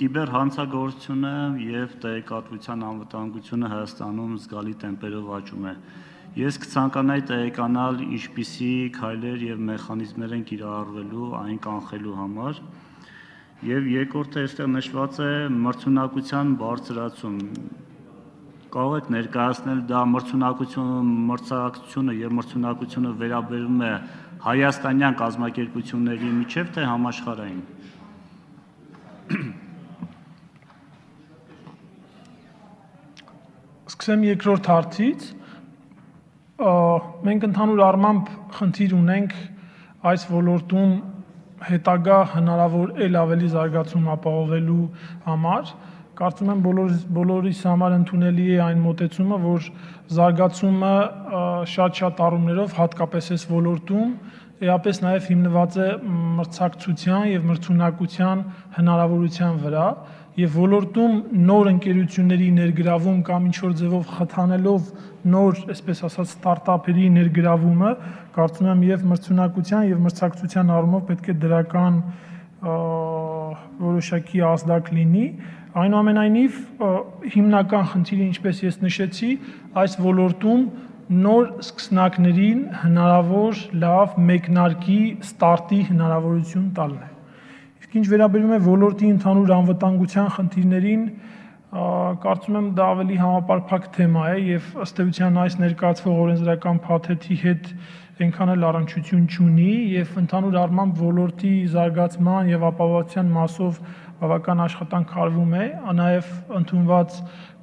Կիբերհանցագործությունը եւ տեղեկատվության անվտանգությունը Հայաստանում զգալի տեմպերով աճում է։ Ես կցանկանայի տեղեկանալ ինչպիսի քայլեր եւ մեխանիզմներ են կիրառվելու այն կանխելու համար։ Եվ երկրորդը այստեղ նշված է մրցունակության բարձրացում։ Կարող եք ներկայացնել դա մրցակցությունը եւ մրցունակությունը վերաբերում է հայաստանյան կազմակերպությունների միջև թե համաշխարհային։ Սկսեմ երկրորդ հարցից, մենք ընդհանուր առմամբ խնդիր ունենք այս ոլորտում հետագա հնարավոր էլ ավելի զարգացում ապահովելու համար, կարծում եմ բոլորիս համար ընդունելի է այն մոտեցումը, որ զարգացումը շատ-շատ առումներով հատկապես այս ոլորտում էապես նաև հիմնված է մրցակցության և մրցունակության հնարավորության վրա և ոլորտում նոր ընկերությունների ներգրավում կամ ինչ-որ ձևով խթանելով նոր, այսպես ասած, ստարտափերի ներգրավումը, կարծում եմ և մրցունակության և մրցակցության առումով պետք է դրական որոշակի ազդակ լինի։ Այնուամենայնիվ հիմնական խնդիրը, ինչպես ես նշեցի, այս ոլորտում նոր սկսնակներին հնարավոր լավ մեկնարկի ստարտի հնարավորություն տալն է։ Իսկ ինչ վերաբերում է ոլորտի ընդհանուր անվտանգության խնդիրներին, կարծում եմ դա ավելի համապարփակ թեմա է եւ ըստ էության այս ներկայացվող օրենսդրական փաթեթի հետ այնքան էլ առնչություն չունի եւ ընդհանուր առմամբ ոլորտի զարգացման եւ ապահովության մասով բավական աշխատանք արվում է, նաեւ ընդունված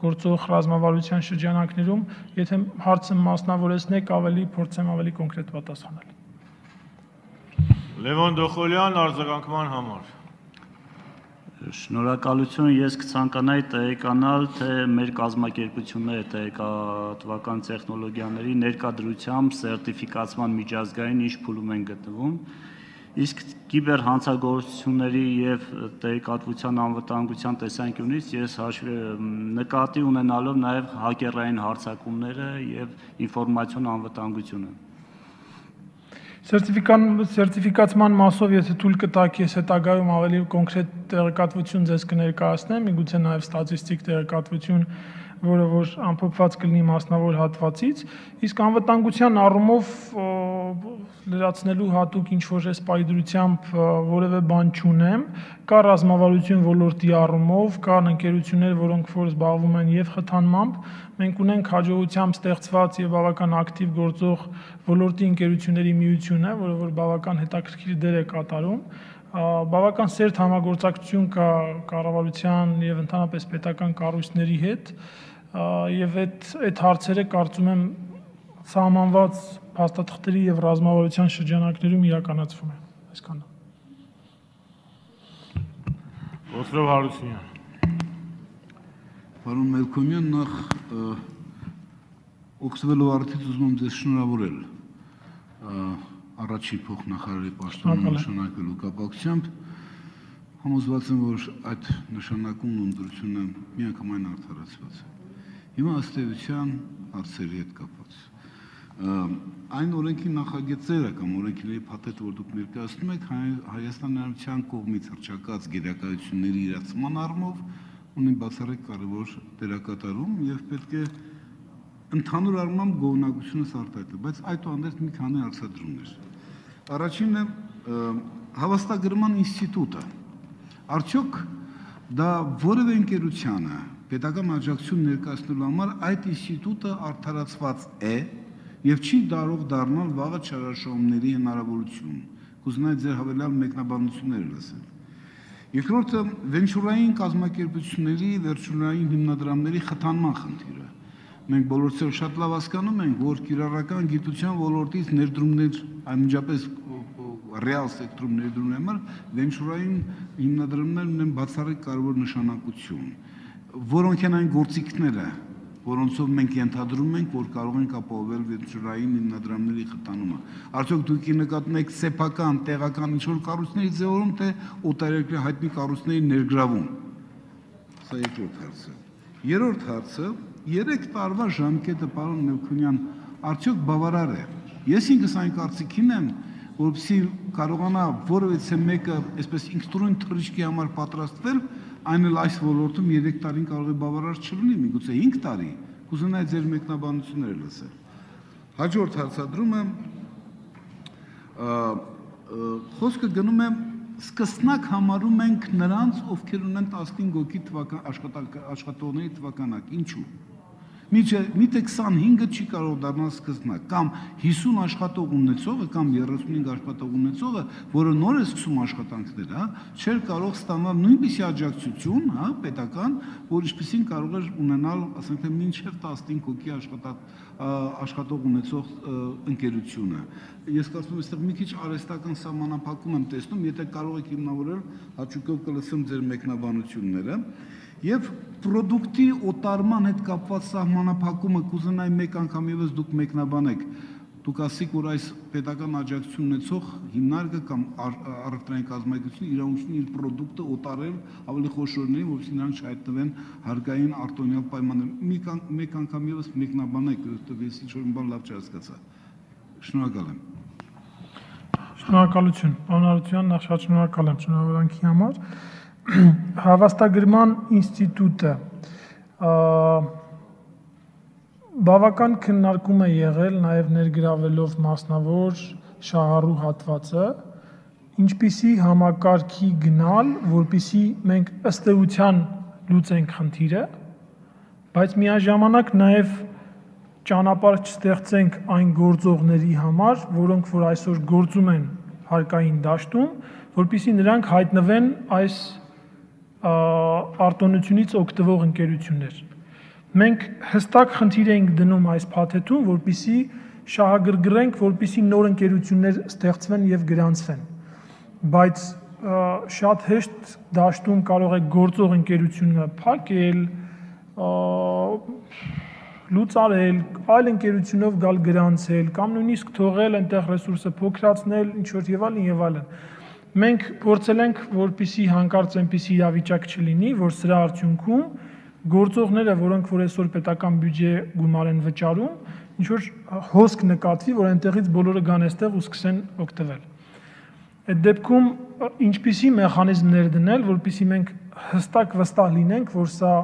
գործող ռազմավարության շրջանակներում, եթե հարցը մասնավորեցնեք, ավելի փորձեմ ավելի կոնկրետ պատասխանել։ Լևոն Դոխոլյան, արձագանքման համար։ Շնորհակալություն, ես կցանկանայի տեղեկանալ, թե մեր կազմակերպությունները տեղեկատվական տեխնոլոգիաների ներկայությամբ սերտիֆիկացման միջազգային ինչ փուլում են գտնվում։ Իսկ կիբերհանցագործությունների և տեղեկատվության անվտանգության տեսանկյունից ես նկատի ունենալով նաև հակերային հարձակումները և ինֆորմացիոն անվտանգությունը։ Սերտիֆիկացման մասով եթե թույլ կտաք, ես հետագայում ավելի կոնկրետ տեղեկատվություն ձեզ կներկայացնեմ, միգուցե նաև ստատիստիկ տեղեկատվություն, որը որ ամփոփված կլինի մասնավոր հատվածից, իսկ անվտանգության առումով լրացնելու հատուկ ինչ-որ ես պայծառությամբ որևէ բան չունեմ, կա ռազմավարություն ոլորտի առումով, կան ընկերություններ, որոնք որ զբաղվում են եւ խթանմամբ, մենք ունենք հաջողությամբ ստեղծված եւ բավական ակտիվ գործող ոլորտի ընկերությունների միությունը, որը որ բավական հետաքրքիր դեր է կատարում, բավական սերտ համագործակցություն կա կառավարության եւ ընդհանրապես պետական կառույցների հետ, եւ այդ հարցերը կարծում եմ սահմանված փաստաթղթերի եւ ռազմավարության շրջանակներում իրականացվում է, այսքանը։ Ոսրով Հարությունյան։ Պարոն Մելքոմյան, նախ օգտվելով առիթից ուզում եմ ձեզ շնորհավորել առաջի փոխնախարարի պաշտոնը նշանակվելու կապակցությամբ, համոզված եմ, որ այդ նշանակումն ու ընտրությունը միանգամայն արդարացված է։ Հիմա ըստ էության հարցերի հետ կապված։ Այն օրենքի նախագծերը կամ օրենքների փաթեթը, որ դուք ներկայացնում եք, Հայաստանի Հանրության կողմից հռչակած գերակայությունների իրացման առումով ունի բացառիկ կարևոր դերակատարում եւ պետք է ընդհանուր առմամբ գոհունակությունը սարտահայտել, բայց այդուհանդերձ մի քանի հարցադրումներ։ Առաջինը հավաստագրման ինստիտուտը, արդյոք դա որևէ ընկերությանը պետական աջակցություն ներկայացնելու համար այդ ինստիտուտը արդարացված է եւ չի կարող դառնալ վաղը չարաշահումների հնարավորություն։ Կուզենայի ձեր հավելյալ մեկնաբանություններ լսել։ Երկրորդը վենչուրային կազմակերպությունների վերջնային հիմնադրամների խթանման խնդիրը։ Մենք բոլորս շատ լավ հասկանում ենք, որ կիրառական գիտության ոլորտից ներդրումներ անմիջապես ռեալ սեկտրում ներդրումն է մար, վենչուրային հիմնադրումներն ունեն բացառիկ կարևոր նշանակություն, որոնք են այն գործիքները, որոնցով մենք ենթադրում ենք, որ կարող ենք ապահովել վենչուրային հիմնադրամների խթանումը։ Արդյոք դուք նկատում եք սեփական, տեղական ինչ-որ կառույցների ձևավորում, թե օտարերկրյա հայտնի կառույցների ներգրավում։ Սա երկրորդ հարցը։ Երրորդ հարցը 3 տարվա ժամկետը, պարոն Մելքունյան, արդյոք բավարար է։ Ես ինքս այն կարծիքին եմ, որովհետև կարողանա որևէ մեկը, այսպես ինքնուրույն թռիչքի համար պատրաստվել, Այնը այս ոլորտում 3 տարին կարող է բավարար չլինի, միգուցե 5 տարի։ Կուզենայի ձեր մեկնաբանությունները լսել։ Հաջորդ հարցադրումը խոսքը գնում է սկսնակ համարում ենք նրանց, ովքեր ունեն 15 հոգի աշխատողների թվականակ, ինչու։ Միթե 25-ը չի կարող դառնալ սկսնակ, կամ 50 աշխատող ունեցողը, կամ 35 աշխատող ունեցողը, որը նոր է սկսում աշխատանքներ, չէր կարող ստանալ նույնպիսի աջակցություն, պետական, որ ինչպիսին կարող էր ունենալ, ասենք թե մինչև 15 հոգի աշխատող ունեցող ընկերությունը։ Ես կարծում եմ, այստեղ մի քիչ արհեստական սահմանափակում եմ տեսնում, եթե կարող եք հիմնավորել, հաճույքով կլսեմ ձեր մեկնաբանությունները։ Եվ պրոդուկտի օտարման հետ կապված սահմանափակումը կուզենայի մեկ անգամ ևս դուք մեկնաբանեք։ Դուք ասիք, որ այս պետական աջակցություն ունեցող հիմնարկը կամ առևտրային կազմակերպությունը իրավունքն է իր պրոդուկտը օտարել ավելի խոշորներին, որովհետև նրանք չհայտնվեն հարկային արտոնյալ պայմաններում։ Մեկ անգամ ևս մեկնաբանեք, որովհետև ես ինչ-որ մի բան լավ չհասկացա։ Շնորհակալ եմ։ Շնորհակալություն, պարոն Արությունյան, նախ շատ շնորհակալ եմ շնորհավորանքի համար։ Հավաստագրման ինստիտուտը բավական քննարկում է եղել, նաև ներգրավելով մասնավոր շահառու հատվածը, ինչպիսի համակարգի գնալ, որպիսի մենք ըստ էության լուծենք խնդիրը, բայց միաժամանակ նաև ճանապարհ չստեղծենք այն գործողների համար, որոնք որ այսօր գործում են հարկային դաշտում, որպեսզի նրանք հայտնվեն այս արտոնությունից օգտվող ընկերություններ։ Մենք հստակ խնդիր ենք դնում այս փաթեթում, որպեսզի շահագրգռենք, որպեսզի նոր ընկերություններ ստեղծվեն եւ գրանցվեն։ Բայց շատ հեշտ դաշտում կարող է գործող ընկերությունը փակել, լուծարել, այլ ընկերությունով գալ գրանցել, կամ նույնիսկ թողել այնտեղ ռեսուրսը փոքրացնել, ինչ-որ եւ այլն։ Մենք փորձել ենք, որպեսզի հանկարծ այնպիսի իրավիճակ չլինի, որ սրա արդյունքում գործողները, որոնք որ այսօր պետական բյուջե գումար են վճարում, ինչ-որ հոսք նկատվի, որ այնտեղից բոլորը գան այստեղ ու սկսեն օգտվել։ Այդ դեպքում ինչպիսի մեխանիզմներ դնել, որպեսզի մենք հստակ վստահ լինենք, որ սա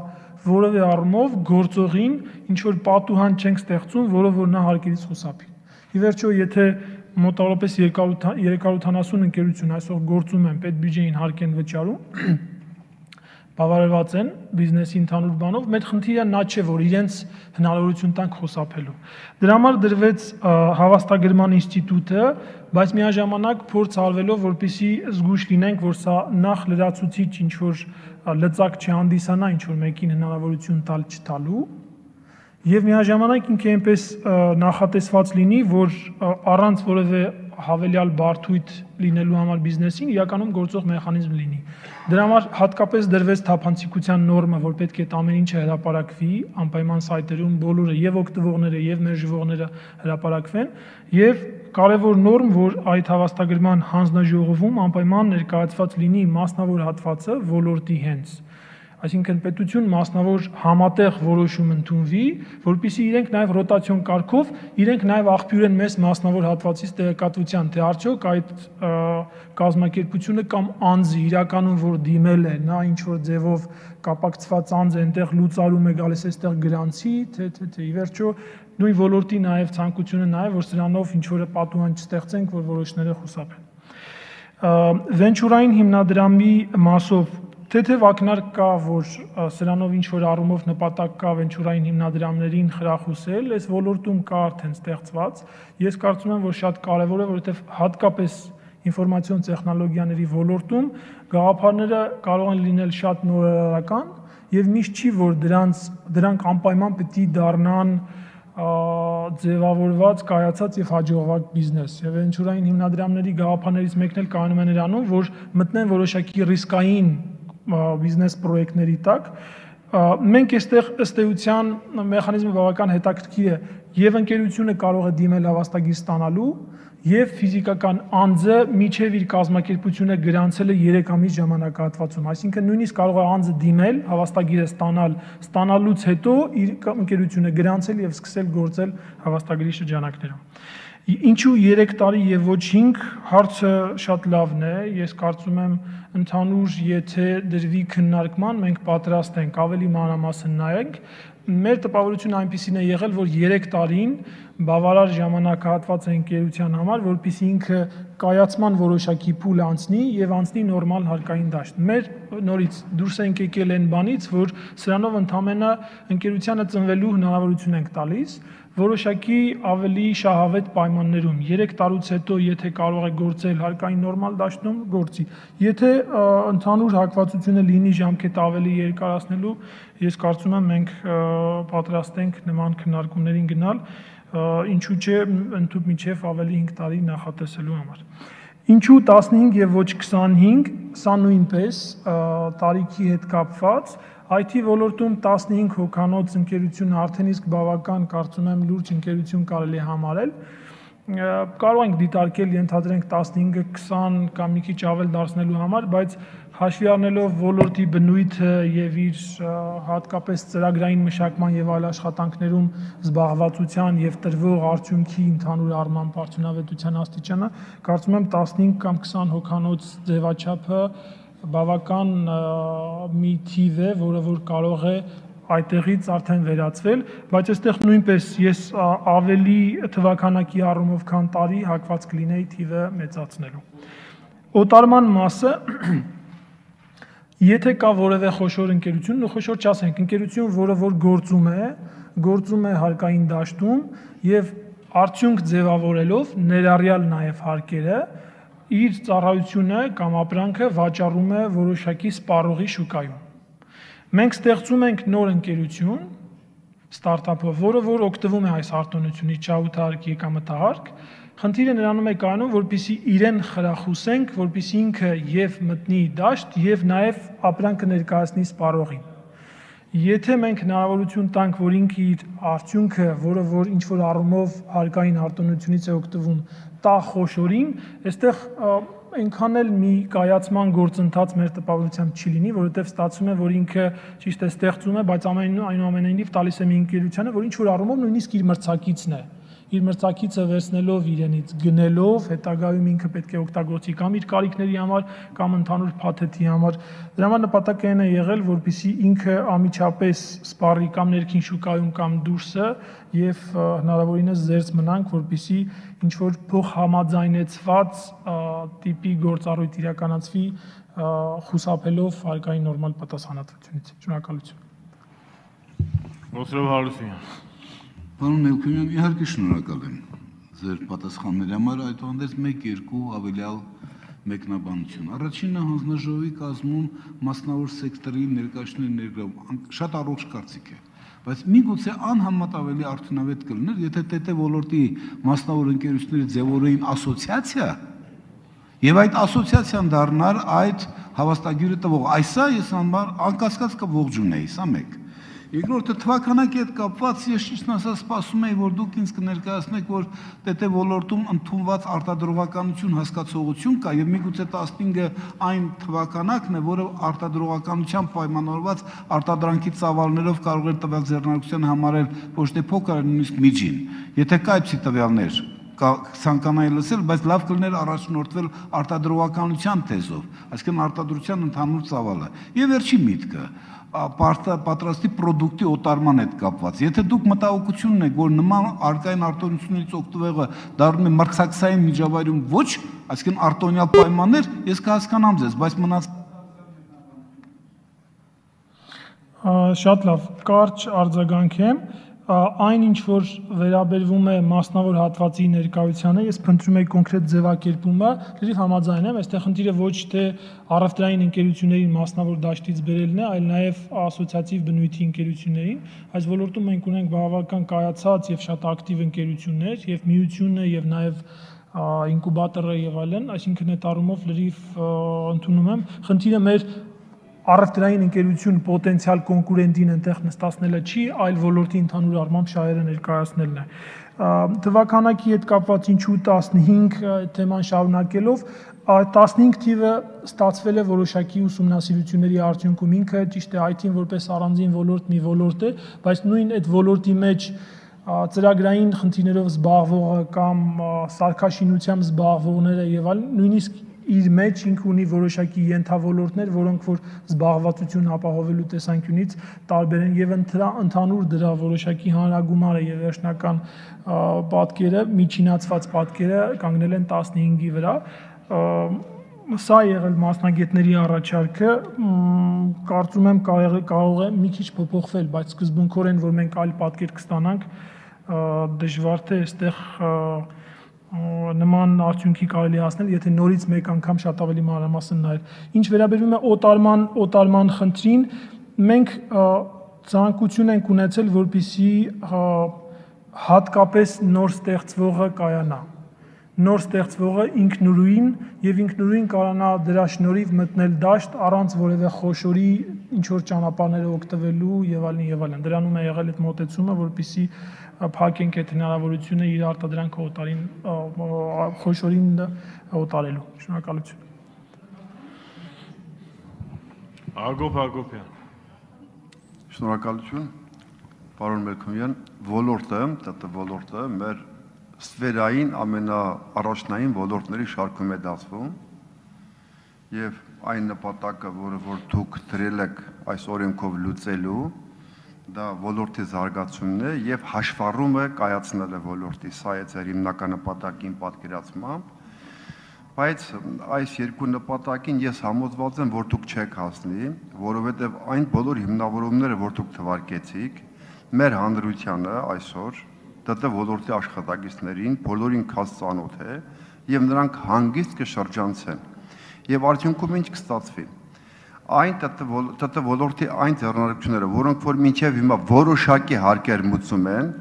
որովե առումով գործողին ինչ-որ պատուհան չենք ստեղծում, որով որ նա հարկերից խուսափի։ Ի վերջո, եթե մոտավորապես 380 ընկերություն այսօր գործում են, պետբյուջեին հարկ են վճարում, բավարարված են բիզնեսի ընդհանուր բանով, մեր խնդիրը նա չէ, որ իրենց հնարավորություն տանք խուսափելու։ Դրա համար դրվեց Հավաստագրման ինստիտուտը, բայց միաժամանակ փորձ արվելով, որպեսզի զգույշ լինենք, որ սա նախ լրացուցիչ ինչ-որ լծակ չհանդիսանա, ինչ-որ մեկին հնարավորություն տալ չտալու, և միաժամանակ ինքը այնպես նախատեսված լինի, որ առանց որևէ հավելյալ բարդույթ լինելու համար բիզնեսին իրականում գործող մեխանիզմ լինի։ Դրա համար հատկապես դրվեց թափանցիկության նորմը, որ պետք է ամեն ինչը հրապարակվի, անպայման սայթերում բոլորը և օգտվողները և մերժվողները հրապարակվեն, և կարևոր նորմ, որ այդ հավաստագրման հանձնաժողովում անպայման ներկայացված լինի մասնավոր հատվածը ոլորտի հենց։ Այսինքն պետություն մասնավոր համատեղ որոշում ընդունվի, որպեսզի իրենք նաև ռոտացիոն կարգով, իրենք նաև աղբյուր են մեզ մասնավոր հատվածից տեղեկատվության, թե արդյոք այդ կազմակերպությունը կամ անձի իրականում որ դիմել է, նա ինչ-որ ձևով կապակցված անձ այնտեղ լուծարում է գալիս այստեղ գրանցի, թե ի վերջո նույն ոլորտի նաև ցանկությունը նա է, որ սրանով ինչ-որը պատուհան չստեղծենք, որ որոշները խուսափեն։ Վենչուրային հիմնադրամի մասով թեթև ակնարկ կա, որ սրանով ինչ-որ առումով նպատակ կա վենչուրային հիմնադրամներին խրախուսել, այս ոլորտում կա արդեն ստեղծված։ Ես կարծում եմ, որ շատ կարևոր է, որովհետև հատկապես ինֆորմացիոն տեխնոլոգիաների ոլորտում գաղափարները կարող են լինել շատ նորարարական եւ միշտ չի, որ դրանք անպայման պետք է դառնան ձևավորված, կայացած և հաջողակ բիզնես։ Եվ վենչուրային հիմնադրամների գաղափարներից մեկն էլ կայանում է նրանում, որ մտնեն որոշակի ռիսկային բիզնես պրոյեկտների տակ։ Մենք այստեղ ըստ էության մեխանիզմը բավական հետաքրքիր է, և ընկերությունը կարող է դիմել հավաստագիր ստանալու, և ֆիզիկական անձը մինչև իր կազմակերպությունը գրանցելը 3 ամիս ժամանակահատվածում։ Այսինքն նույնիսկ կարող է անձը դիմել, հավաստագիրը ստանալ, ստանալուց հետո իր ընկերությունը գրանցել և սկսել գործել հավաստագրի շրջանակներում։ Ինչու 3 տարի եւ ոչինչ հարցը շատ լավն է, ես կարծում եմ ընդհանուր եթե դրվի քննարկման մենք պատրաստ ենք ավելի մանրամասն նայենք, մեր տպավորությունը այնպիսին է եղել, որ 3 տարին բավարար ժամանակահատված է ընկերության համար, որպեսզի ինքը կայացման որոշակի փուլ անցնի եւ անցնի նորմալ հարկային դաշտ։ Մեր նորից դուրս ենք եկել այն բանից, որ սրանով ընդհանրապես ընկերությանը ծնվելու հնարավորություն ենք տալիս որոշակի ավելի շահավետ պայմաններում 3 տարուց հետո եթե կարող է գործել հարկային նորմալ դաշտում գործի, եթե ընդհանուր հակվածությունը լինի ժամկետ ավելի երկարացնելու, ես կարծում եմ մենք պատրաստ ենք նման քննարկումներին գնալ, ինչու՞ չէ ընդհանուր միջև ավելի 5 տարի նախատեսելու համար։ Ինչու 15 եւ ոչ 25, սա նույնպես տարիքի հետ կապված IT ոլորտում 15 հոկանոց ընկերություն արդեն իսկ բավական կարծում եմ լուրջ ընկերություն կարելի համարել։ Կարող ենք դիտարկել ենթադրենք 15-ը 20 կամ մի քիչ ավել դարձնելու համար, բայց հաշվի առնելով ոլորտի բնույթը եւ իր հատկապես ծրագրային մշակման եւ այլ աշխատանքներում զբաղվածության եւ տրվող արդյունքի ընդհանուր առմամբ արդյունավետության աստիճանը, կարծում եմ 15 կամ 20 հոկանոց ձևաչափը բավական մի թիվ է, որը որ կարող է այդտեղից արդեն վերածվել, բայց այստեղ նույնպես ես ավելի թվականակի առումով քան տարի հակված կլինեի թիվը մեծացնելու։ Օտարման մասը, եթե կա որևէ խոշոր ընկերություն, խոշոր չասենք, ընկերություն, որը որ գործում է հարկային դաշտում եւ արդյունք ձևավորելով ներառյալ նաեւ հարկերը իր ծառայությունը կամ ապրանքը վաճառում է որոշակի սպառողի շուկայում։ Մենք ստեղծում ենք նոր ընկերություն, ստարտափը, որը որ օգտվում է այս արտոնությունից, չաութարկ, եկամտահարկ, խնդիրը նրանում է կայանում, որպեսզի իրեն խրախուսենք, որպեսզի ինքը եւ մտնի դաշտ եւ նաեւ ապրանքը ներկայացնի սպառողին։ Եթե մենք հնարավորություն տանք, որ ինքը իր արդյունքը, որը որ ինչ որ առումով հարկային արտոնությունից է օգտվում, տա խոշորին, այստեղ այնքան էլ մի կայացման գործընթաց մեր տպավորությամբ չի լինի, որովհետև ստացվում է, որ ինքը ճիշտ է ստեղծում է, բայց այնուամենայնիվ տալիս է մի ընկերությանը, որ ինչ որ առումով նույնիսկ իր մրցակիցն է, իր մրցակիցը վերցնելով իրենից, գնելով, հետագայում ինքը պետք է օգտագործի կամ իր կարիքների համար, կամ ընդհանուր փաթեթի համար։ Դրա համար նպատակը այն է եղել, որպեսզի ինքը անմիջապես սպառի կամ ներքին շուկայում կամ դուրսը եւ հնարավորինս զերծ մնանք, որպեսզի ինչ որ փոխհամաձայնեցված տիպի գործառույթ իրականացվի, խուսափելով հարկային նորմալ պատասխանատվությունից։ Շնորհակալություն։ Պարոն Մելքումյան, իհարկե շնորհակալ եմ ձեր պատասխանների համար, այդուհանդերձ 1-2 ավելյալ մեկնաբանություն։ Առաջինը հանձնաժողովի կազմում մասնավոր սեկտորի ներկայացնելու ներգրավումը շատ առողջ կարծիք է, բայց միգուցե անհամեմատ ավելի արդյունավետ կլիներ, եթե ՏՏ ոլորտի մասնավոր ընկերությունների ձևավորեին ասոցիացիա եւ այդ ասոցիացիան դառնար այդ հավաստագրը տվող։ Այսա ես անկասկած կողջ ունեի, սա մեկ։ Երկրորդը թվականակի հետ կապված, ես ճիշտ ասած սպասում եի, որ դուք ինձ կներկայացնեք, որ ՏՏ ոլորտում ընդունված արտադրողականություն հասկացողություն կա եւ միգուցե 15-ը այն թվականակն է, որը արտադրողականության պայմանավորված արտադրանքի ծավալներով կարող է տվյալ ձեռնարկության համարել ոչ թե փոքր, այլ նույնիսկ միջին։ Եթե կա այդպիսի տվյալներ, ցանկանալի լսել, բայց լավ կլներ առաջնորդվել արտադրողականության թեզով, այսինքն արտադրության ընդհանուր ծավալը։ Եվ վերջի միտքը պատրաստի պրոդուկտի օտարման հետ կապված։ Եթե դուք մտահոգությունն եք, որ նման արկային արտոնությունից օգտվելը դառնում է մրցակցային միջավայրում ոչ, այսինքն արտոնյալ պայմաններ, ես կհասկանամ ձեզ, բայց մնաց շատ լավ, կարճ արձագանքեմ, այն ինչ որ վերաբերվում է մասնավոր հատվածի ներկայությանը, ես փնտրում եի կոնկրետ ձևակերպումը, լրիվ համաձայն եմ, այստեղ խնդիրը ոչ թե առևտրային ընկերությունների մասնավոր դաշտից բերելն է, այլ նաև ասոցիատիվ բնույթի ընկերություններին։ Այս ոլորտում մենք ունենք բավական կայացած եւ շատ ակտիվ ընկերություններ, եւ միությունը եւ նաև ինկուբատորը եւ այլն, այսինքն այդ առումով լրիվ ընդունում եմ։ Խնդիրը մեր առևտրային ընկերություն պոտենցիալ կոնկուրենտին այնտեղ նստացնելը չի, այլ ոլորտի ընդհանուր առմամբ շահերը ներկայացնելն է։ Թվականակի հետ կապված ինչու 15 թեման շարունակելով, 15 թիվը ստացվել է որոշակի ուսումնասիրությունների արդյունքում, ինքը ճիշտ է IT-ն որպես առանձին ոլորտ մի ոլորտ է, բայց նույն այդ ոլորտի մեջ ծրագրային խնդիրներով զբաղվողը կամ սարքաշինությամբ զբաղվողները եւ այլն նույնիսկ իր մեջ ինքն ունի որոշակի ենթավոլորտներ, որոնք որ զբաղվածություն ապահովելու տեսանկյունից տարբեր են եւ ընդհանուր դրա որոշակի հանրագումարը եւ վերջնական պատկերը, միջինացված պատկերը կանգնել են 15-ի վրա։ Սա եղել մասնագետների առաջարկը, կարծում եմ կարող է մի քիչ փոփոխվել, բայց սկզբունքորեն որ մենք այլ պատկեր կստանանք, դժվար թե այստեղ նման արդյունքի կարելի հասնել, եթե նորից մեկ անգամ շատ ավելի մանրամասն նայել։ Ինչ վերաբերում է օտարման խնդրին, մենք ցանկություն ենք ունեցել, որպեսզի հատկապես նոր ստեղծվողը կայանա։ Նոր ստեղծվողը ինքնուրույն եւ ինքնուրույն կարողանա դրա շնորհիվ մտնել դաշտ առանց որևէ խոշորի ինչ որ ճանապարհները օգտվելու եւ այլն եւ այլն։ Դրանում է եղել այդ մոտեցումը, որպեսզի փակենք այդ հնարավորությունը իր արտադրանքը օտարին խոշորին օտարելու։ Շնորհակալություն։ Ագոբ Ագոբյան։ Շնորհակալություն։ Պարոն Մելքումյան, ոլորտը մեր սֆերային ամենաառաջնային ոլորտների շարքում է դասվում եւ այն նպատակը, որը որ դուք դրել եք այս օրենքով լուծելու, դա ոլորտի զարգացումն է եւ հաշվառումը կայացնելը ոլորտի, սա է ձեր հիմնական նպատակին պատկերացմամբ, բայց այս երկու նպատակին ես համոզված եմ, որ դուք չեք հասնի, որովհետեւ այն բոլոր հիմնավորումները, որ դուք թվարկեցիք, մեր հանրությանը այսօր դատը ոլորտի աշխատակիցներին բոլորին քաս ծանոթ է եւ նրանք հանգիստ կշրջանցեն եւ արդյունքում ինչ կստացվի այն դատը ոլորտի այն ձեռնարկությունները, որոնք որ մինչեւ հիմա որոշակի հարկեր մուծում են,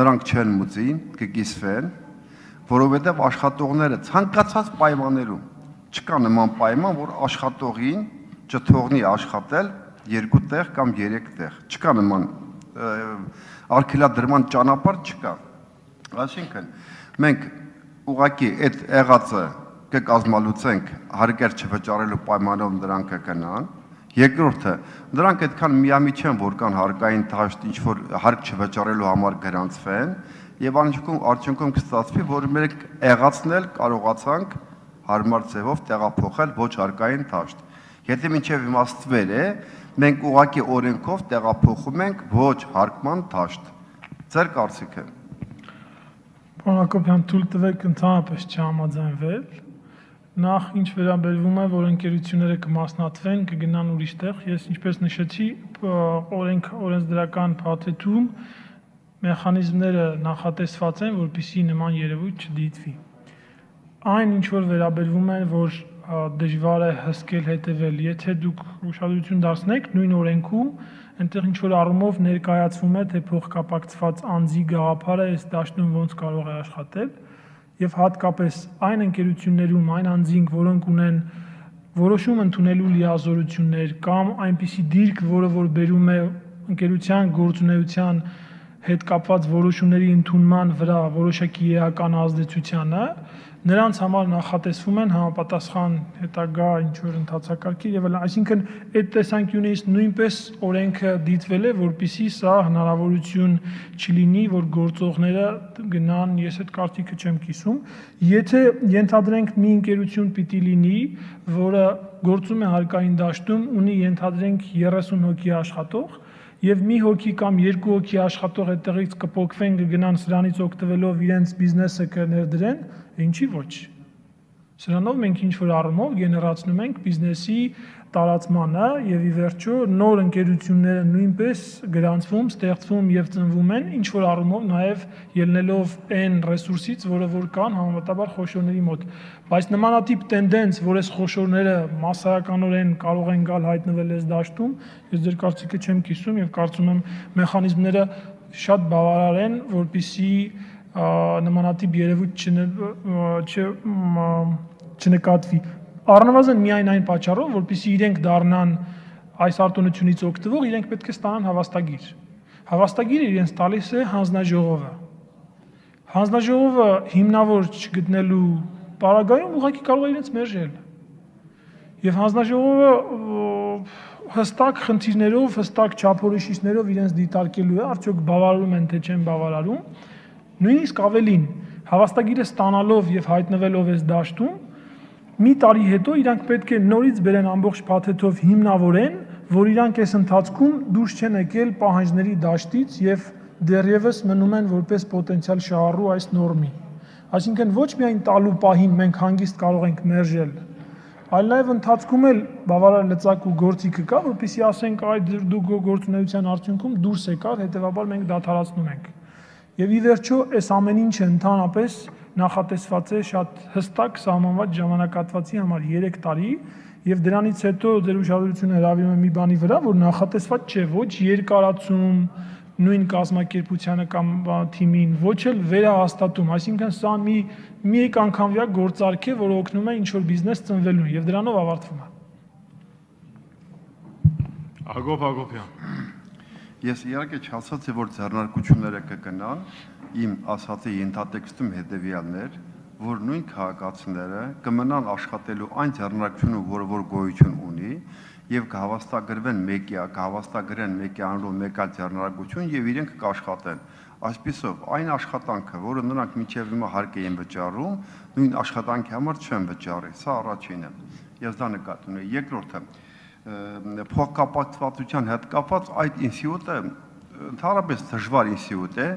նրանք չեն մուծի, կկիսվեն, որովհետեւ աշխատողները ցանկացած պայմաններում չկա նման պայման, որ աշխատողին չթողնի աշխատել երկու տեղ կամ երեք տեղ, չկա նման արգելադրման ճանապարհ չկա, այսինքն մենք ուղղակի այդ եղածը կկազմալուծենք հարկեր չվճարելու պայմանով նրանք կգնան, երկրորդը նրանք այդքան միամիտ չեն, որ կան հարկային դաշտ, ինչ որ հարկ չվճարելու համար գրանցվեն եւ արդյունքում կստացվի, որ մենք եղածնել կարողացանք հարմար ձևով տեղափոխել ոչ հարկային դաշտ։ Եթե մինչև հիմա ստվել է, մենք ուղղակի օրենքով տեղափոխում ենք ոչ հարկման դաշտ։ Ձեր կարծիքը։ Պարոն Հակոբյան, թույլ տվեք ընդհանրապես չհամաձայնվել։ Նախ ինչ վերաբերվում է, որ ընկերությունները կմասնատվեն, կգնան ուրիշ տեղ, ես ինչպես նշեցի, օրենսդրական փաթեթում մեխանիզմները նախատեսված են, որպեսզի նման երևույթ չդիտվի։ Այն ինչ որ վերաբերվում է, որ դժվար է հսկել հետևել, եթե դուք ուշադրություն դարձնեք նույն օրենքում, այնտեղ ինչ-որ առումով ներկայացվում է, թե փոխկապակցված անձի գաղափարը այս դաշտում ոնց կարող է աշխատել, եւ հատկապես այն ընկերություններում, այն անձինք, որոնք ունեն որոշում ընդունելու լիազորություններ կամ այնպիսի դիրք, որը որ բերում է ընկերության գործունեության հետ կապված որոշումների ընդունման վրա որոշակի եական ազդեցությանը, նրանց համար նախատեսվում են համապատասխան հետագա ինչ-որ ընթացակարգի եւ այլն, այսինքն այդ տեսանկյունից նույնպես օրենքը դիտվել է, որպիսի սա հնարավորություն չլինի, որ գործողները գնան, ես այդ կարծիքը չեմ կիսում, եթե ենթադրենք մի ընկերություն պիտի լինի, որը գործում է հարկային դաշտում, ունի ենթադրենք 30 հոգի աշխատող եւ մի հոգի կամ երկու հոգի աշխատող այդտեղից կփոփոխվեն, գնան սրանից օգտվելով իրենց բիզնեսը կներդրեն, ինչի ոչ։ Սրանով մենք ինչ որ առումով գեներացնում ենք բիզնեսի տարածմանը եւ ի վերջո նոր ընկերությունները նույնպես գրանցվում, ստեղծվում եւ ծնվում են, ինչ որ առումով նաեւ ելնելով այն ռեսուրսից, որը որ կան համեմատաբար խոշորների մոտ։ Բայց նմանատիպ տենդենց, որ այս խոշորները massայականորեն կարող են գալ հայտնվել այս դաշտում, ես ձեր կարծիքը չեմ կիսում եւ կարծում եմ մեխանիզմները շատ բավարար են, որպիսի նմանատիպ երևույթ չնկատվի։ Առնվազն միայն այն պատճառով, որպեսզի իրենք դառնան այս արտոնությունից օգտվող, իրենք պետք է ստանան հավաստագիր։ Հավաստագիրը իրենց տալիս է հանձնաժողովը։ Հանձնաժողովը հիմնավոր չգտնելու պարագայում ուղղակի կարող է իրենց մերժել։ Եվ հանձնաժողովը հստակ խնդիրներով, հստակ չափորոշիչներով իրենց դիտարկելու է, արդյոք բավարարում են թե չեն բավարարում, նույնիսկ ավելին, հավաստագիրը ստանալով եւ հայտնվելով այս դաշտում, մի տարի հետո իրանք պետք է նորից բերեն ամբողջ փաթեթով հիմնավորեն, որ իրանք այս ընթացքում դուրս չեն եկել պահանջների դաշտից եւ դեռևս մնում են որպես պոտենցիալ շահառու այս նորմի։ Այսինքն ոչ միայն տալու պահին մենք հանգիստ կարող ենք մերժել, այլ նաև ընթացքում էլ բավարար լծակ ու գործիքը կա, որպեսզի ասենք այդ դուք գործունեության արդյունքում դուրս եկար, հետևաբար մենք դադարեցնում ենք։ Եվ ի վերջո այս ամեն ինչը ընդհանրապես նախատեսված է շատ հստակ սահմանված ժամանակահատվածի համար 3 տարի, եւ դրանից հետո ձեր ուշադրությունը հրավիրում եմ մի բանի վրա, որ նախատեսված չէ ոչ երկարացում նույն կազմակերպությանը կամ թիմին, ոչ էլ վերահաստատում, այսինքն սա մի եկ անգամվյա գործարք է, որը օգնում է ինչ-որ բիզնես ծնվելուն և դրանով ավարտվում է։ Ագոբ Ագոբյան։ Ես իհարկե չասած է, որ ձեռնարկությունները կգնան, իմ ասածի ենթատեքստում հետևյալներ, որ նույն քաղաքացիները կմնան աշխատելու այն ձեռնարկությունը, որը որ գոյություն ունի, և կհավաստագրվեն մեկի անունով մեկա ձեռնարկություն և իրենք կաշխատեն։ Այսպիսով, այն աշխատանքը, որը նրանք մինչև հիմա հարկե են վճարում, նույն աշխատանքի համար չեն վճարի, սա առաջինը։ Ես դա նկատում եմ։ Երկրորդը, փոխկապակցվածության հետ կապված այդ ինստիտուտը ընդհանրապես դժվար ինստիտուտ է,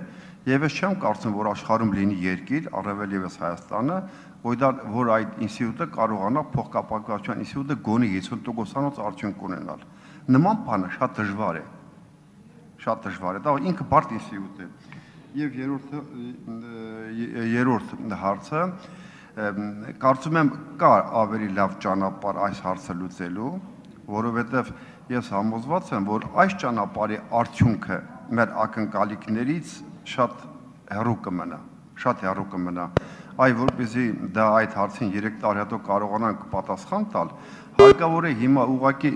և ես չեմ կարծում, որ աշխարհում լինի երկիր, առավել ևս Հայաստանը, որ այդ ինստիտուտը կարողանա փոխկապակցվածության ինստիտուտը գոնե 50% արդյունք ունենալ։ Նման բանը շատ դժվար է, դա ինքը բարդ ինստիտուտ է։ Եվ երրորդ հարցը, կարծում եմ կա ավելի լավ ճանապարհ այս հարցը լուծելու, որովհետև ես համոզված եմ, որ այս ճանապարհի արդյունքը մեր ակնկալիքներից շատ հեռու կմնա, շատ հեռու կմնա։ Այ որպեսզի դա այդ հարցին 3 տարի հետո կարողանանք պատասխան տալ, հարկավոր է հիմա ուղղակի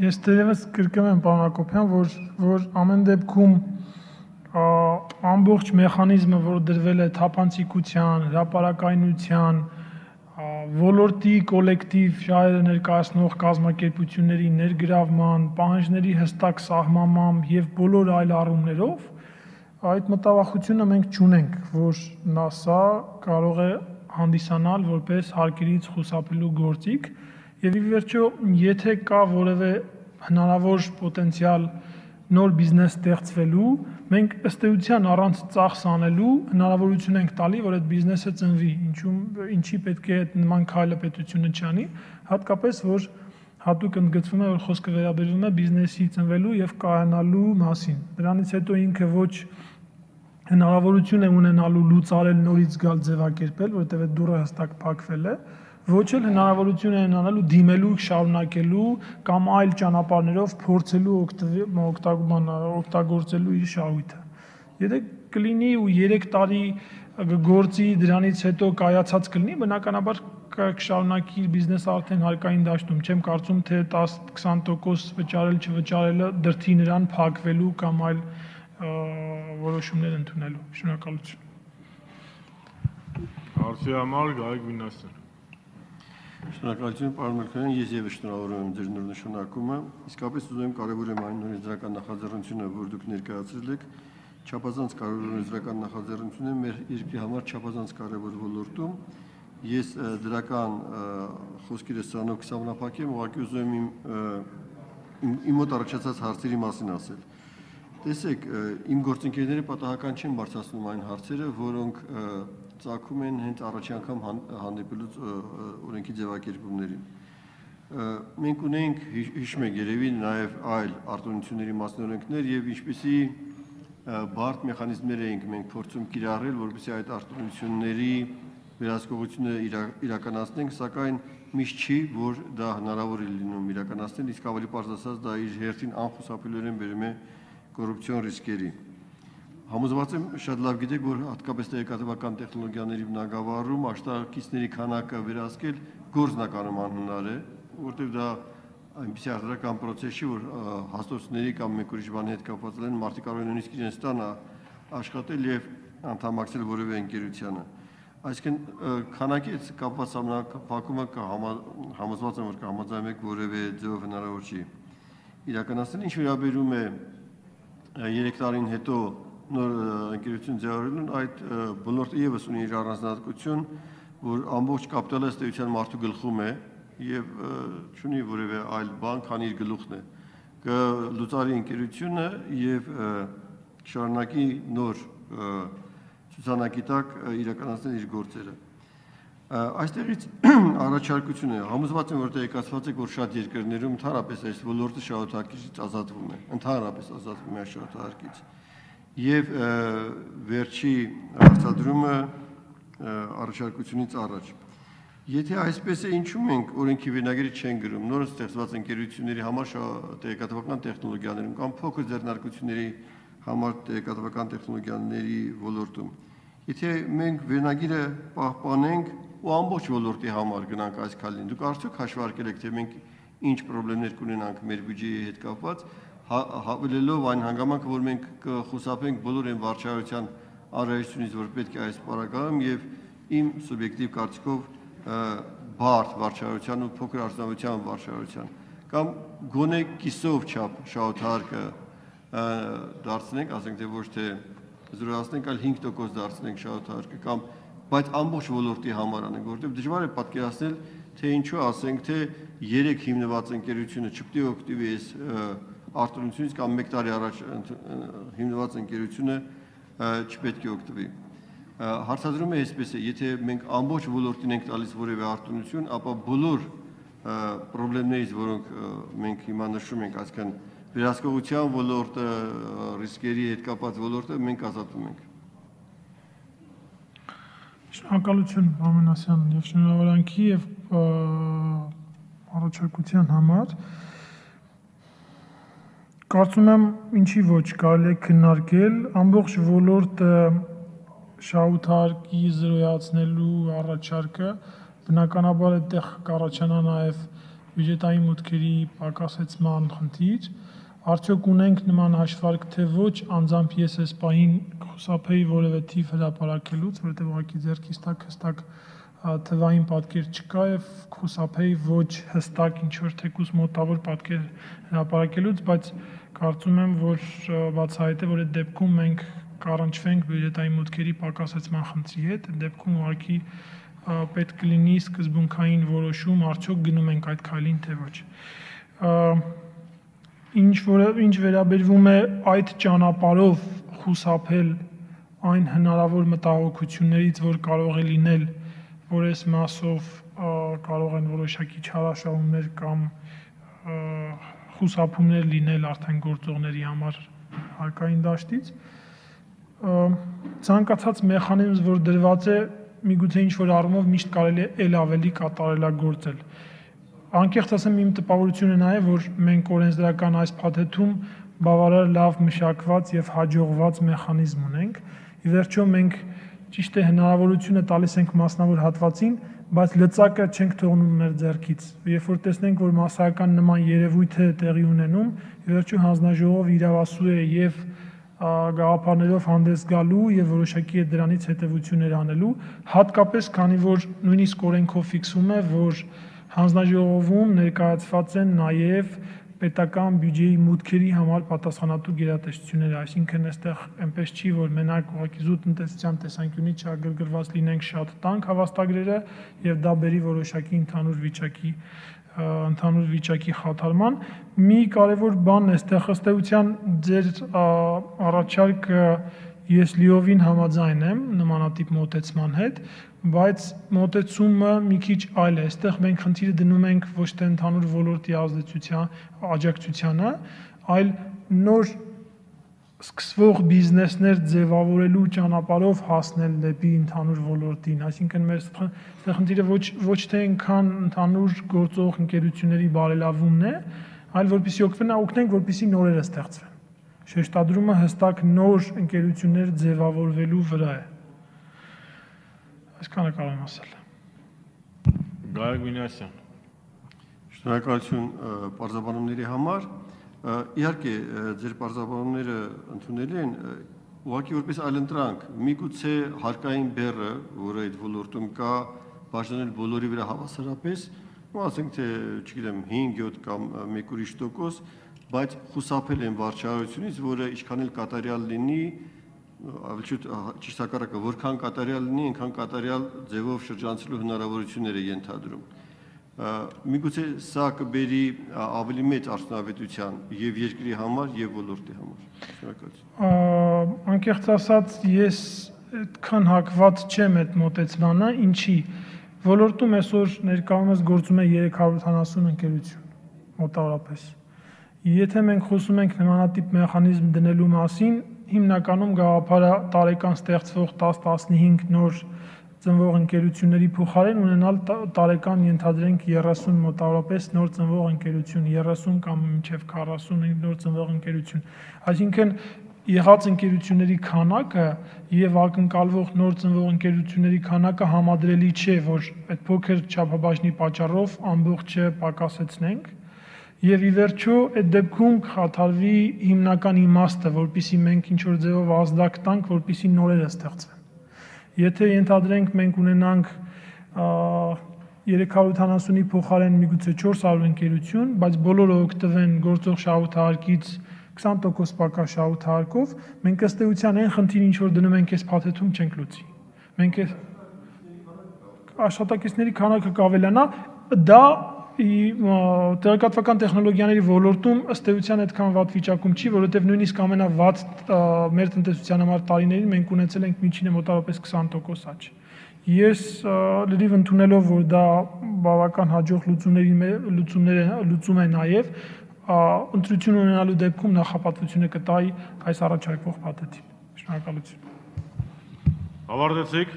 Ես դեռևս կրկնում եմ պարոն Հակոբյան, որ ամեն դեպքում ամբողջ մեխանիզմը, որ դրվել է թափանցիկության, հրապարակայնության, ոլորտի կոլեկտիվ շահերը ներկայացնող կազմակերպությունների ներգրավման, պահանջների հստակ սահմանման և բոլոր այլ առումներով այդ մտավախությունը մենք չունենք, որ սա կարող է հանդիսանալ որպես հարկերից խուսափելու գործիք և ի վերջո եթե կա որևէ հնարավոր պոտենցիալ նոր բիզնես ստեղծվելու, մենք ըստ էության առանց ծախս անելու հնարավորություն ենք տալի, որ այդ բիզնեսը ծնվի, ինչի պետք է այդ նման քայլը պետությունը չանի, հատկապես որ հատուկ ընդգծվում է, որ խոսքը վերաբերվում է բիզնեսի ծնվելու և կայանալու մասին։ Դրանից հետո ինքը ոչ հնարավորություն է ունենալու լուծարել, նորից գալ ձևակերպել, որտեղ այդ դուռը հստակ փակվել է, ոչ էլ հնարավորություն է ունենալու դիմելու, շարունակելու կամ այլ ճանապարհներով փորձելու օգտագործելու իր շահույթը։ Եթե կլինի ու 3 տարի գործի դրանից հետո կայացած կլինի, բնականաբար կշարունակի բիզնես արդեն հարկային դաշտում, չեմ կարծում թե 10-20% վճարել չվճարելը դրդի նրան փակվելու կամ այլ որոշումներ ընդունելու։ Շնորհակալություն։ Հարցի համար Գայք Մինասյան։ Շնորհակալություն, պարոն Մելքոյան, ես ևս շնորհավորում եմ ձեր նոր նշանակումը։ Իսկապես ուզում եմ կարևորեմ այն նորեզրական նախաձեռնությունը, որ դուք ներկայացրել եք, չափազանց կարևոր նորեզրական նախաձեռնություն է մեր երկրի համար չափազանց կարևոր ոլորտում։ Ես դրական խոսքերս ցանոթ կհամապատակեմ, ուղղակի ուզում եմ իմ մոտ առաջացած հարցերի մասին ասել։ Տեսեք, իմ գործընկերները պատահական չեն բարձրացնում այն հարցերը, որոնք ծագում են հենց առաջին անգամ հանդիպելուց օրենքի ձևակերպումներին։ Մենք ունենք, հիշում եք երևի, նաև այլ արտոնությունների մասին օրենքներ և ինչպիսի բարդ մեխանիզմներ էինք մենք փորձում կիրառել, որպեսզի այդ արտոնությունների վերահսկողությունը իրականացնենք, սակայն միշտ չի, որ դա հնարավոր է լինում իրականացնել, իսկ ավելի պարզ ասած դա իր հերթին անխուսափելիորեն բերում է կոռուպցիոն ռիսկերի։ Համոզված եմ, շատ լավ գիտեք, որ հատկապես տեղեկատվական տեխնոլոգիաների բնագավառում աշխատակիցների քանակը վերահսկել գործնականում անհնար է, որտեղ դա այնպիսի արդարական պրոցես չի, որ հաստոցների կամ մեկ ուրիշ բանի հետ կապված լինեն, մարդիկ կարող են նույնիսկ իրենց տանը աշխատել և անդամակցել որևէ ընկերությանը։ Այսինքն քանակից կապված համակարգումը համոզված եմ որ կհամաձայնեմ եք որևէ ձեւով հնարավոր չի իրականացնել ինչ վերաբերում է 3 տարին հետո նոր ընկերություն ձևավորելուն այդ բնորդ իևս ունի իր առանձնահատկություն որ ամբողջ կապիտալը ստեյության մարդու գլխում է եւ չունի որևէ այլ բան քան իր գլուխն է կլուծարի ընկերությունը եւ շարունակի նոր ցուցանակիտակ իրականացնել իր գործերը այստեղից առաջարկություն է համոզված եմ որ տեղեկացված եք որ շատ երկրներում ընդհանրապես այս ոլորտը շահութարկիչից ազատվում է ընդհանրապես ազատվում է շահութարկիչ եւ վերջի արտադրումը առաջարկությունից առաջ եթե այսպես է ինչու մենք օրենքի վերնագրի չեն գրում նոր ստեղծված ընկերությունների համար տեղեկատվական տեխնոլոգիաներում կամ փոքր ձեռնարկությունների համար տեղեկատվական տեխնոլոգիաների ոլորտում Եթե մենք վերնագիրը պահպանենք ու ամբողջ ոլորտի համար գնանք այս քայլին, դուք արդյոք հաշվարկել եք, թե մենք ինչ խնդիրներ կունենանք մեր բյուջեի հետ կապված, հավելելով այն հանգամանքը, որ մենք կխուսափենք բոլոր այն վարչարության անհրաժեշտությունից, որ պետք է այս պարագայում եւ իմ սուբյեկտիվ կարծիքով բարդ վարչարության ու փոքր արտադրության վարչարության կամ գոնե կիսով չափ շահութարկը դարձնենք, ասենք թե ոչ թե 0.5% դարձնենք շահութարկը կամ բայց ամբողջ ոլորտի համար անենք, որտեղ դժվար է պատկերացնել, թե ինչու ասենք, թե 3 հիմնված ընկերությունը չպետք է օգտվի այս արտոնությունից կամ 1 տարի առաջ հիմնված ընկերությունը չպետք է օգտվի։ Հարցադրումը այսպես է, եթե մենք ամբողջ ոլորտին ենք տալիս որևէ արտոնություն, ապա բոլոր խնդիրներից, որոնք մենք հիմա նշում ենք, այսինքն Վերահսկողության ոլորտը, ռիսկերի հետ կապված ոլորտը մենք ազատում ենք։ Շնորհակալություն Մամունասյան եւ շնորհավորանքի եւ առաջարկության համար։ Կարծում եմ ինչի ոչ կարելի է քննարկել ամբողջ ոլորտը շահութարկի զրոյացնելու առաջարկը բնականաբար այդտեղ կառաջանա նաեւ բյուջետային մուտքերի պակասեցման խնդիր, արդյոք ունենք նման հաշվարկ, թե ոչ անձամբ ես այս պահին կխուսափեի որևէ թիվ հրապարակելուց, որովհետև ուղղակի ձեռքիս տակ հստակ թվային պատկեր չկա եւ կխուսափեի ոչ հստակ ինչ-որ թեկուզ մոտավոր պատկեր հրապարակելուց, բայց կարծում եմ, որ բացահայտ է, որ այդ դեպքում մենք կառնչվենք բյուջետային մուտքերի պակասեցման խնդրի հետ, այդ դեպքում ուղղակի պետք կլինի սկզբունքային որոշում արդյոք գնում ենք այդ քայլին թե ոչ ինչ վերաբերվում է այդ ճանապարհով խուսափել այն հնարավոր մտահոգություններից որ կարող է լինել որ այս մասով կարող են որոշակի չարաշահումներ կամ խուսափումներ լինել արդեն գործողների համար հարկային դաշտից ցանկացած մեխանիզմ որ դրված է միգուցե ինչ-որ առումով միշտ կարելի է ել ավելի կատարելագործել։ Անկեղծ ասեմ, իմ տպավորությունը նա է, որ մենք օրենսդրական այս փաթեթում բավարար լավ մշակված եւ հաջողված մեխանիզմ ունենք։ Ի վերջո մենք ճիշտ է հնարավորությունը տալիս ենք մասնավոր հատվածին, բայց լծակը չենք թողնում մեր ձեռքից։ Երբ որ տեսնենք, որ massական նման երևույթ է տեղի ունենում, ի վերջո հանձնաժողովը իրավասու է եւ գաղափարներով հանդես գալու եւ որոշակի է դրանից հետեւություններ անելու հատկապես քանի որ նույնիսկ օրենքով ֆիքսում է որ հանձնաժողովում ներկայացված են նաեւ պետական բյուջեի մուտքերի համար պատասխանատու գերատեսչությունները այսինքն այստեղ այնպես չի որ մենակ ուղղակի զուտ տնտեսության տեսանկյունից չագրգռված լինենք շատ տանք հավաստագրերը եւ դա բերի որոշակի ընդհանուր վիճակի խաթարման մի կարևոր բան է այստեղ հստեյության ձեր առաջարկը ես լիովին համաձայն եմ նմանատիպ մոտեցման հետ բայց մոտեցումը մի քիչ այլ է այստեղ մենք խնդիրը դնում ենք ոչ թե ընդհանուր ոլորտի աջակցությանը այլ նոր սկսվող բիզնեսներ ձևավորելու ճանապարհով հասնել դեպի ընդհանուր ոլորտին, այսինքն մեր խնդիրը ոչ թե այնքան ընդհանուր գործող ընկերությունների բարելավումն է, այլ որպեսզի օգնենք, որպեսզի նորերը ստեղծվեն։ Շեշտադրումը հստակ նոր ընկերություններ ձևավորվելու վրա է։ Այսքանը կարող եմ ասել։ Գարեգ Մինասյան։ Շնորհակալություն պարզաբանումների համար։ Իհարկե, ձեր պարզաբանումները ընդունելի են, Ուղղակի որպես այլընտրանք, միգուցե հարկային բեռը, որը այդ ոլորտում կա, բաժանել բոլորի վրա հավասարապես, ու ասենք թե, չգիտեմ, 5-7 կամ մեկ ուրիշ տոկոս, բայց խուսափել են վարչարությունից, որը ինչքան էլ կատարյալ լինի, ավելի ճիշտ հակառակը, որքան կատարյալ լինի, այնքան կատարյալ ձևով շրջանցելու հնարավորությունները ենթադրում։ Միգուցե սա կբերի ավելի մեծ արդյունավետության և երկրի համար և ոլորտի համար։ Անկեղծ ասած, ես այդքան հակված չեմ այդ մոտեցմանը, ինչի ոլորտում այսօր ներկայումս գործում է 370 ընկերություն մոտավորապես։ Եթե մենք խոսում ենք նմանատիպ մեխանիզմ դնելու մասին, հիմնականում գաղափարը տարեկան ստեղծվող 10-15 նոր ծնվող ընկերությունների փոխարեն ունենալ տարեկան ենթադրենք 30 մոտավորապես նոր ծնվող ընկերություն, 30 կամ մինչև 40 նոր ծնվող ընկերություն։ Այսինքն եղած ընկերությունների քանակը եւ ակնկալվող նոր ծնվող ընկերությունների քանակը համադրելի չէ, որ այդ փոքր չափաբաժնի պատճառով ամբողջը պակասեցնենք։ Եվ ի վերջո այդ դեպքում կխաթարվի հիմնական իմաստը, որպեսզի մենք ինչ որ ձևով ազդակ տանք, որպեսզի նորերը ստեղծվեն։ Եթե ենթադրենք մենք ունենանք 380-ի փոխարեն միգուցե 400 ընկերություն, բայց բոլորը օգտվեն գործող շահութարկից 20% պակաս շահութարկով, մենք ըստ էության այն խնդիրը, ինչ որ դնում ենք այս փաթեթում, չենք լուծի։ Մենք աշխատակիցների քանակը կավելանա, դա տեղեկատվական տեխնոլոգիաների ոլորտում ըստ էության այդքան վատ վիճակում չի, որովհետև նույնիսկ ամենավատ մեր տնտեսության համար տարիներին մենք ունեցել ենք միջինը մոտավորապես 20% աճ։ Ես լրիվ ընդունելով, որ դա բավական հաջող լուծում է նաև, ընտրություն ունենալու դեպքում նախապատվությունը կտայի այս առաջարկվող փաթեթին։ Շնորհակալություն։ Ավարտեցիք։